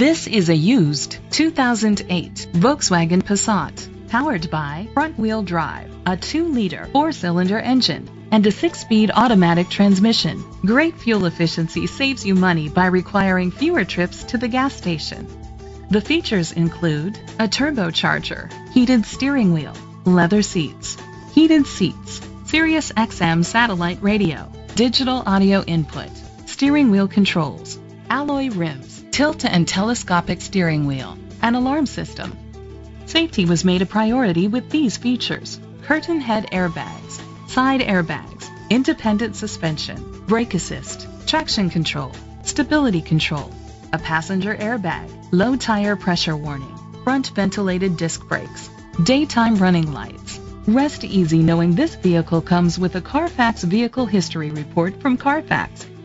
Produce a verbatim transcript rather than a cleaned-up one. This is a used two thousand eight Volkswagen Passat, powered by front-wheel drive, a two liter four cylinder engine, and a six speed automatic transmission. Great fuel efficiency saves you money by requiring fewer trips to the gas station. The features include a turbocharger, heated steering wheel, leather seats, heated seats, Sirius X M satellite radio, digital audio input, steering wheel controls, alloy rims, tilt and telescopic steering wheel, and alarm system. Safety was made a priority with these features: curtain head airbags, side airbags, independent suspension, brake assist, traction control, stability control, a passenger airbag, low tire pressure warning, front ventilated disc brakes, daytime running lights. Rest easy knowing this vehicle comes with a Carfax Vehicle History Report from Carfax,